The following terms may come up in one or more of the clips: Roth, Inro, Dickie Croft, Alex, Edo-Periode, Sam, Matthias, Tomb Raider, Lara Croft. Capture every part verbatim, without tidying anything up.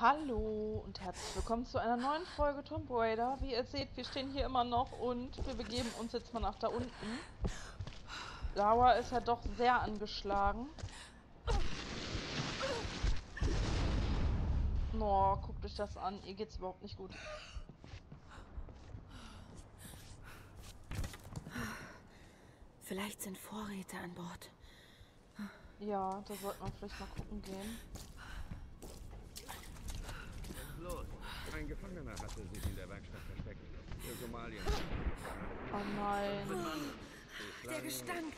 Hallo und herzlich willkommen zu einer neuen Folge Tomb Raider. Wie ihr seht, wir stehen hier immer noch und wir begeben uns jetzt mal nach da unten. Lara ist ja doch sehr angeschlagen. Oh, guckt euch das an. Ihr geht's überhaupt nicht gut. Vielleicht sind Vorräte an Bord. Ja, da sollte man vielleicht mal gucken gehen. Ein Gefangener hatte sich in der Werkstatt versteckt. Für Somalien. Oh nein. Oh, der Gestank.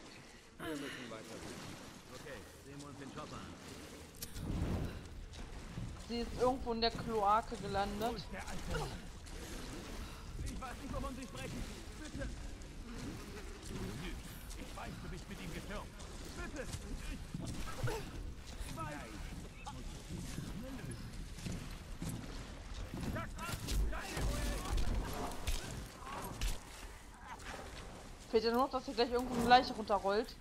Wir müssen weiter. Okay, sehen wir uns den Job an. Sie ist irgendwo in der Kloake gelandet. Ich weiß nicht, wovon Sie sprechen. Bitte. Ich weiß, du bist mit ihm gestürmt. Bitte. Ich weiß. Fehlt ja nur noch, dass hier gleich irgendwo eine Leiche runterrollt.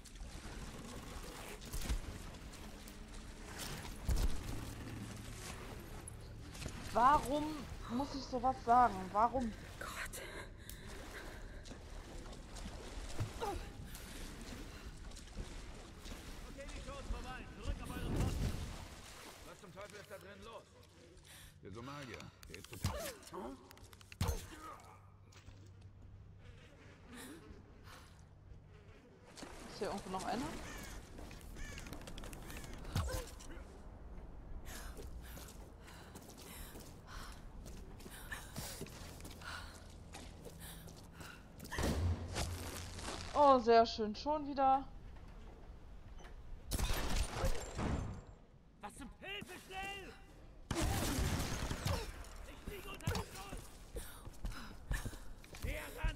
Warum muss ich sowas sagen? Warum? Gott. Okay, die Show ist vorbei. Zurück auf eure Posten. Was zum Teufel ist da drin los? Der Somalier. Der ist total... Hm? Ist hier irgendwo noch einer? Oh, sehr schön. Schon wieder. Was zum Hilfe, schnell! Ich liege unter dem Schuss! Näher ran!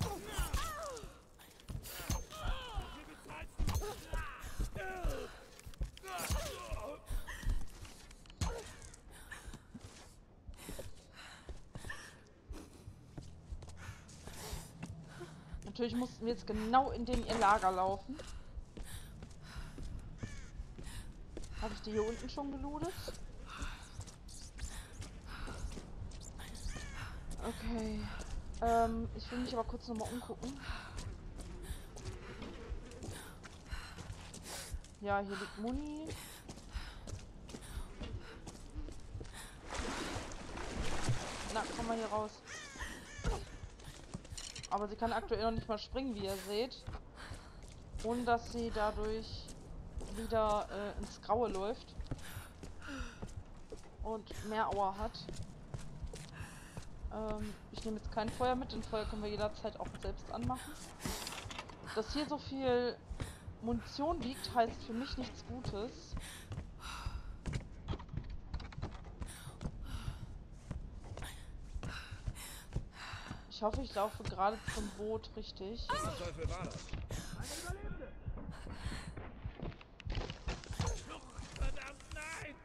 Natürlich mussten wir jetzt genau in dem ihr Lager laufen. Habe ich die hier unten schon gelootet? Okay. Ähm, ich will mich aber kurz nochmal umgucken. Ja, hier liegt Muni. Na, komm mal hier raus. Aber sie kann aktuell noch nicht mal springen, wie ihr seht. Ohne dass sie dadurch wieder äh, ins Graue läuft. Und mehr Aua hat. Ähm, ich nehme jetzt kein Feuer mit. Den Feuer können wir jederzeit auch selbst anmachen. Dass hier so viel Munition liegt, heißt für mich nichts Gutes. Ich hoffe, ich laufe gerade zum Boot richtig. Was soll für war das? Eine Überlebende! Verdammt, nein!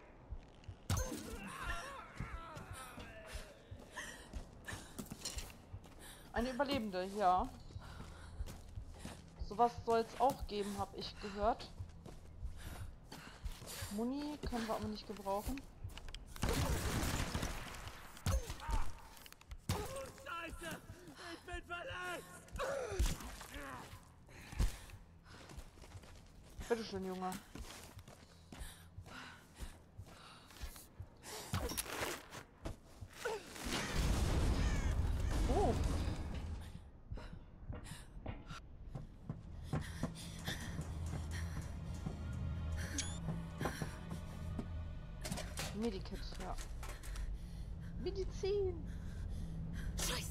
Eine Überlebende, ja. Sowas soll es auch geben, habe ich gehört. Muni können wir aber nicht gebrauchen. Bitte schön, Junge. Oh. Medikit, ja. Medizin. Scheiße.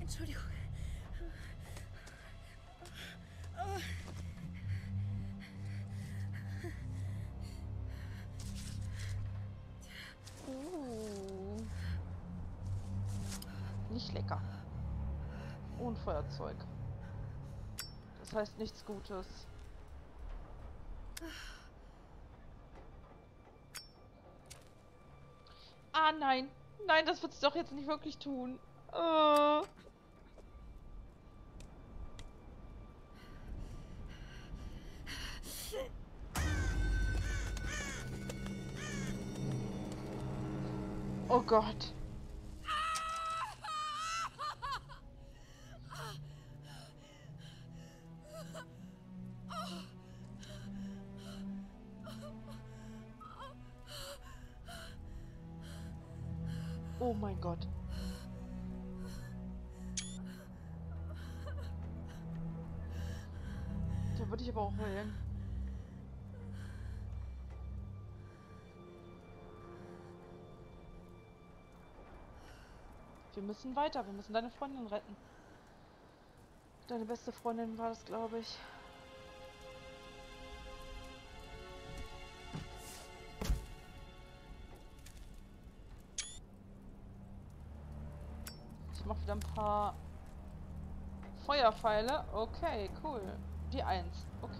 Entschuldigung. Oh. Oh. Nicht lecker. Und Feuerzeug. Das heißt nichts Gutes. Ah, nein. Nein, das wird es doch jetzt nicht wirklich tun. Äh... Oh Gott. Oh mein Gott. Da würde ich aber auch heulen. Wir müssen weiter. Wir müssen deine Freundin retten. Deine beste Freundin war das, glaube ich. Ich mache wieder ein paar Feuerpfeile. Okay, cool. Die eins. Okay.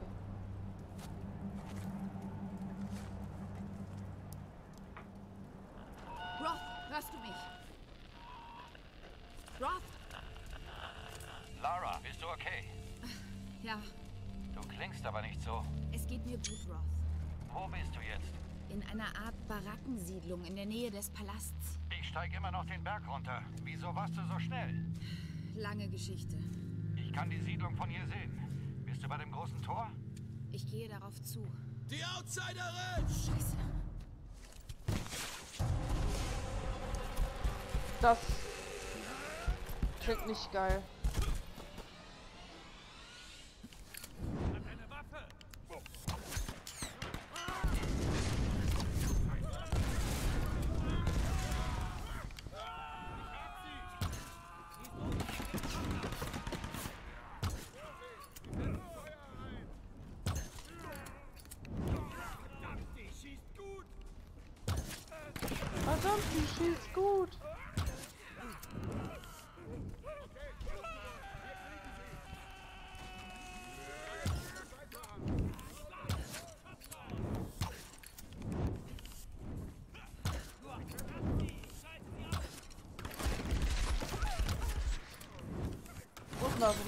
Roth, hörst du mich? Roth? Lara, bist du okay? Ja. Du klingst aber nicht so. Es geht mir gut, Roth. Wo bist du jetzt? In einer Art Barackensiedlung in der Nähe des Palasts. Ich steige immer noch den Berg runter. Wieso warst du so schnell? Lange Geschichte. Ich kann die Siedlung von hier sehen. Bist du bei dem großen Tor? Ich gehe darauf zu. Die Outsiderin! Scheiße. Das... klingt nicht geil. Verdammt, die schießt gut. Da oben.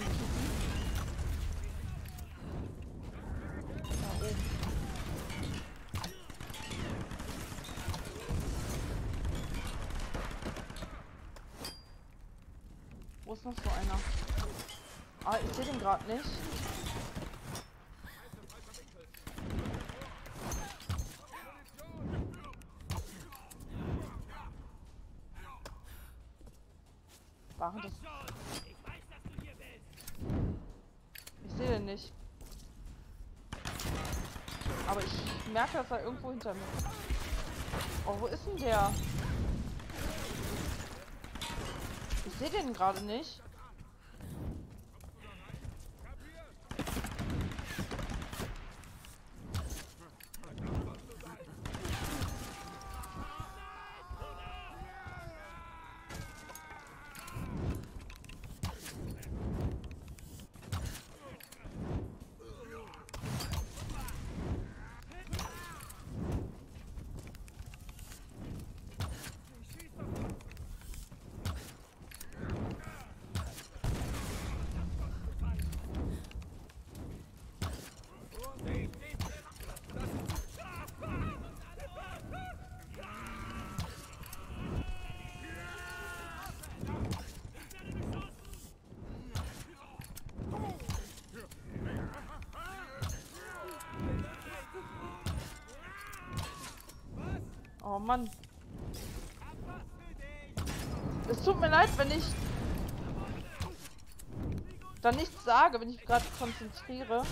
Wo ist noch so einer? Ah, ich sehe den gerade nicht. Waren das... Ich sehe den nicht. Aber ich merke, dass er irgendwo hinter mir ist. Oh, wo ist denn der? Ich sehe den gerade nicht. Oh Mann. Es tut mir leid, wenn ich da nichts sage, wenn ich gerade konzentriere.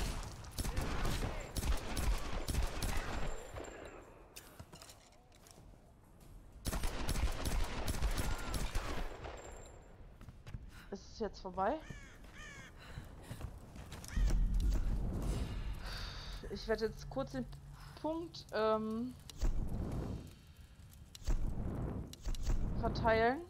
Ist es jetzt vorbei? Ich werde jetzt kurz den Punkt ähm verteilen.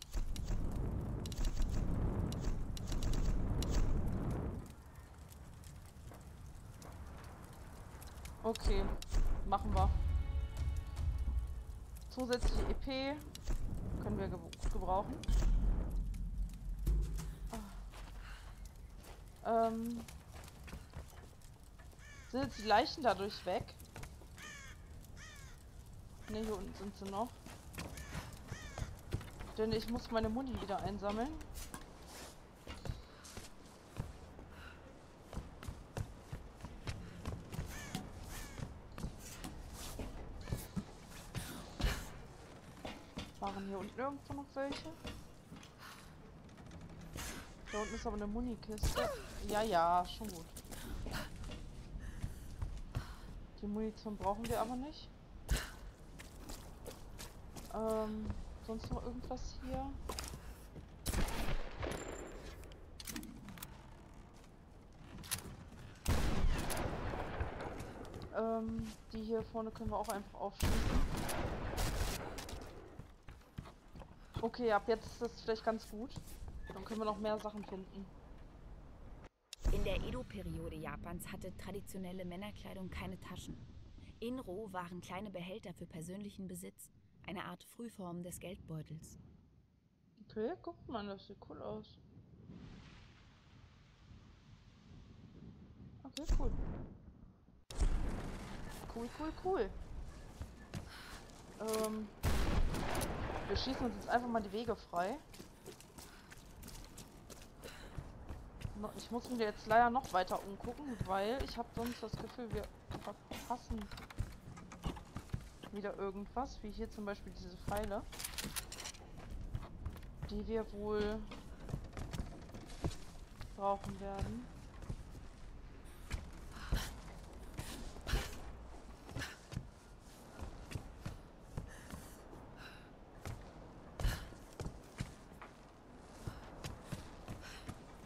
Okay, machen wir. Zusätzliche E P. können wir gebrauchen. Oh. Ähm. Sind jetzt die Leichen dadurch weg? Ne, hier unten sind sie noch. Denn ich muss meine Muni wieder einsammeln. Waren hier unten irgendwo noch welche? Da unten ist aber eine Munikiste. Ja, ja, schon gut. Die Munition brauchen wir aber nicht. Ähm, sonst noch irgendwas hier? Ähm, die hier vorne können wir auch einfach aufschließen. Okay, ab jetzt ist das vielleicht ganz gut. Dann können wir noch mehr Sachen finden. In der Edo-Periode Japans hatte traditionelle Männerkleidung keine Taschen. Inro waren kleine Behälter für persönlichen Besitz, eine Art Frühform des Geldbeutels. Okay, guck mal, das sieht cool aus. Okay, cool. Cool, cool, cool. Ähm... Wir schießen uns jetzt einfach mal die Wege frei. Ich muss mir jetzt leider noch weiter umgucken, weil ich habe sonst das Gefühl, wir verpassen wieder irgendwas, wie hier zum Beispiel diese Pfeile, die wir wohl brauchen werden.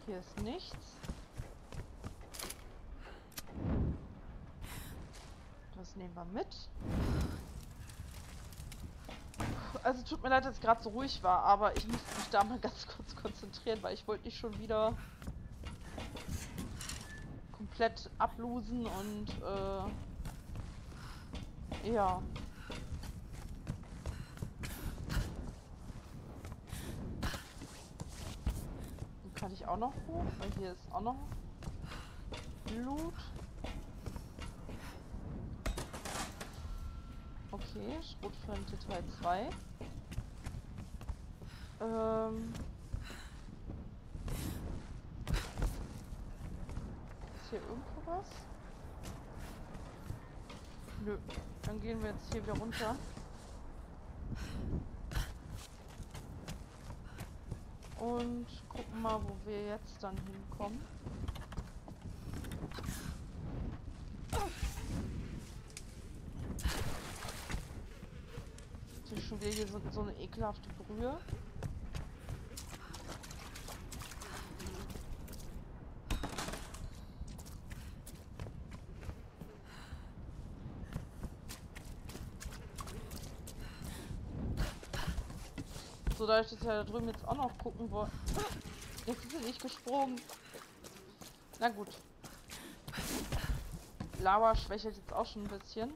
Hier ist nichts. Das nehmen wir mit. Also tut mir leid, dass es gerade so ruhig war, aber ich musste mich da mal ganz kurz konzentrieren, weil ich wollte nicht schon wieder komplett ablosen und äh, ja. Kann ich auch noch hoch? Weil hier ist auch noch Blut. Okay, Schrotflinte Teil zwei. Ähm. Ist hier irgendwo was? Nö. Dann gehen wir jetzt hier wieder runter. Und gucken mal, wo wir jetzt dann hinkommen. Hier ist schon wieder hier so, so eine ekelhafte Brühe. So, da ich das ja da drüben jetzt auch noch gucken wollte. Jetzt ist sie nicht gesprungen. Na gut. Lara schwächelt jetzt auch schon ein bisschen.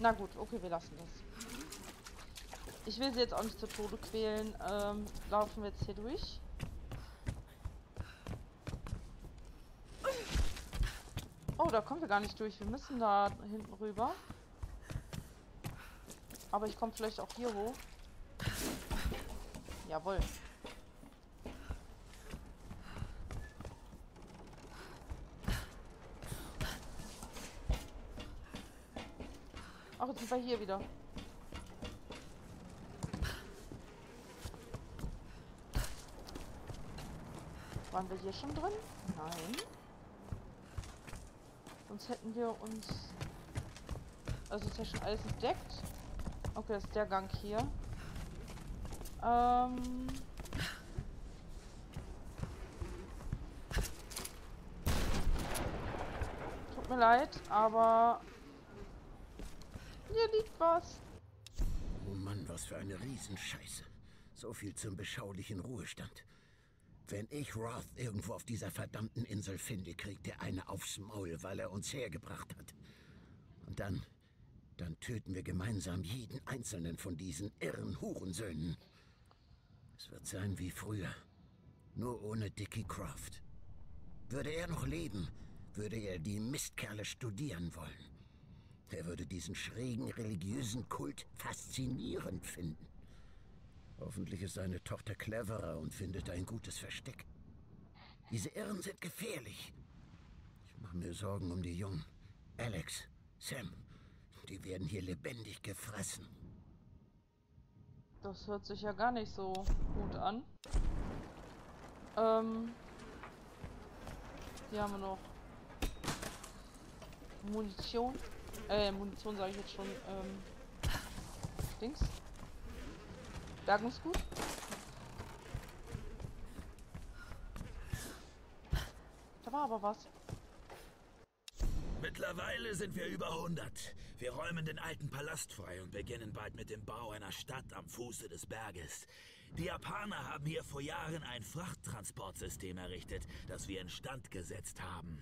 Na gut, okay, wir lassen das. Ich will sie jetzt auch nicht zu Tode quälen. Ähm, laufen wir jetzt hier durch. Oh, da kommen wir gar nicht durch. Wir müssen da hinten rüber. Aber ich komme vielleicht auch hier hoch. Jawohl. Ach, jetzt sind wir hier wieder. Waren wir hier schon drin? Nein. Sonst hätten wir uns... Also ist ja schon alles entdeckt. Okay, das ist der Gang hier. Ähm. Tut mir leid, aber... Hier liegt was. Oh Mann, was für eine Riesenscheiße. So viel zum beschaulichen Ruhestand. Wenn ich Roth irgendwo auf dieser verdammten Insel finde, kriegt er eine aufs Maul, weil er uns hergebracht hat. Und dann... Dann töten wir gemeinsam jeden einzelnen von diesen irren Hurensöhnen. Es wird sein wie früher, nur ohne Dickie Croft. Würde er noch leben, würde er die Mistkerle studieren wollen. Er würde diesen schrägen religiösen Kult faszinierend finden. Hoffentlich ist seine Tochter cleverer und findet ein gutes Versteck. Diese Irren sind gefährlich. Ich mache mir Sorgen um die Jungen. Alex, Sam, die werden hier lebendig gefressen. Das hört sich ja gar nicht so gut an. Ähm... Hier haben wir noch Munition. Äh, Munition sage ich jetzt schon. Ähm... Dings. Bergungsgut. Da war aber was. Mittlerweile sind wir über hundert. Wir räumen den alten Palast frei und beginnen bald mit dem Bau einer Stadt am Fuße des Berges. Die Japaner haben hier vor Jahren ein Frachttransportsystem errichtet, das wir instand gesetzt haben.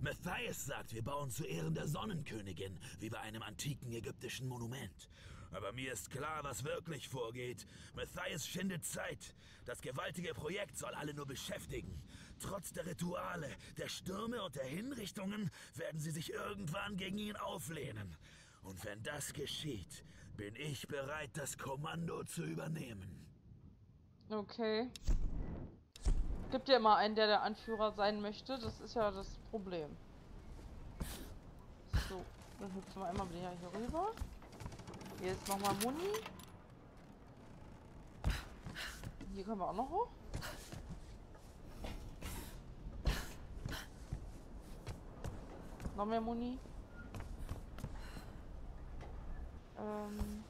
Matthias sagt, wir bauen zu Ehren der Sonnenkönigin, wie bei einem antiken ägyptischen Monument. Aber mir ist klar, was wirklich vorgeht. Matthias schindet Zeit. Das gewaltige Projekt soll alle nur beschäftigen. Trotz der Rituale, der Stürme und der Hinrichtungen werden sie sich irgendwann gegen ihn auflehnen. Und wenn das geschieht, bin ich bereit, das Kommando zu übernehmen. Okay. Gibt ja immer einen, der der Anführer sein möchte. Das ist ja das Problem. So, dann hüpfen wir einmal wieder hier rüber. Hier ist nochmal Muni. Hier können wir auch noch hoch. Noch mehr Muni. Ähm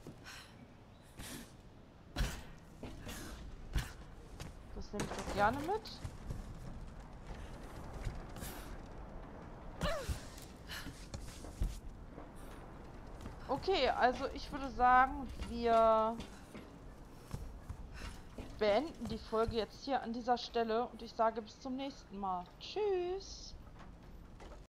das nehme ich doch gerne mit. Okay, also ich würde sagen, wir beenden die Folge jetzt hier an dieser Stelle und ich sage bis zum nächsten Mal. Tschüss!